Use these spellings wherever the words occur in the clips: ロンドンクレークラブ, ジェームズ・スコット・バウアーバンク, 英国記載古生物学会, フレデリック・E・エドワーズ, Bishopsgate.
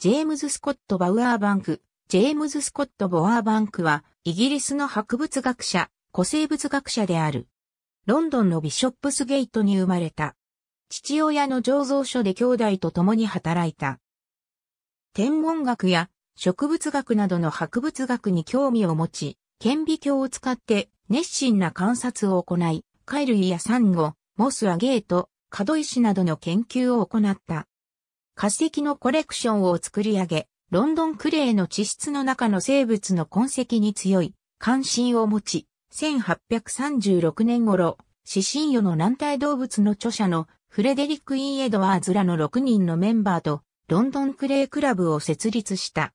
ジェームズ・スコット・バウアーバンク。ジェームズ・スコット・バウアーバンクは、イギリスの博物学者、古生物学者である。ロンドンのビショップスゲートに生まれた。父親の醸造所で兄弟と共に働いた。天文学や植物学などの博物学に興味を持ち、顕微鏡を使って熱心な観察を行い、貝類やサンゴ、モスやゲート、軽石などの研究を行った。化石のコレクションを作り上げ、ロンドンクレーの地質の中の生物の痕跡に強い関心を持ち、1836年頃、四神魚の軟体動物の著者のフレデリック・E・エドワーズらの6人のメンバーとロンドンクレークラブを設立した。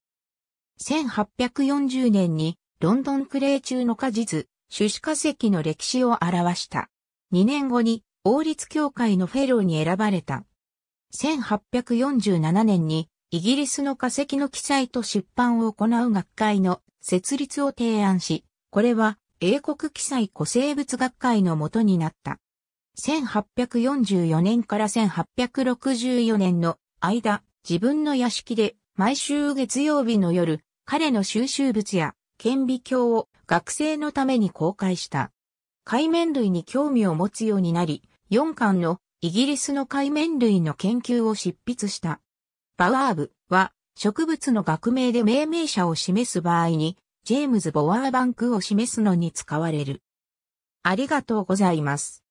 1840年にロンドンクレー中の果実、種子化石の歴史を表した。2年後に王立協会のフェローに選ばれた。1847年にイギリスの化石の記載と出版を行う学会の設立を提案し、これは英国記載古生物学会の元になった。1844年から1864年の間、自分の屋敷で毎週月曜日の夜、彼の収集物や顕微鏡を学生のために公開した。海綿類に興味を持つようになり、4巻のイギリスの海綿類の研究を執筆した。バウアーブは植物の学名で命名者を示す場合にジェームズ・バウアーバンクを示すのに使われる。ありがとうございます。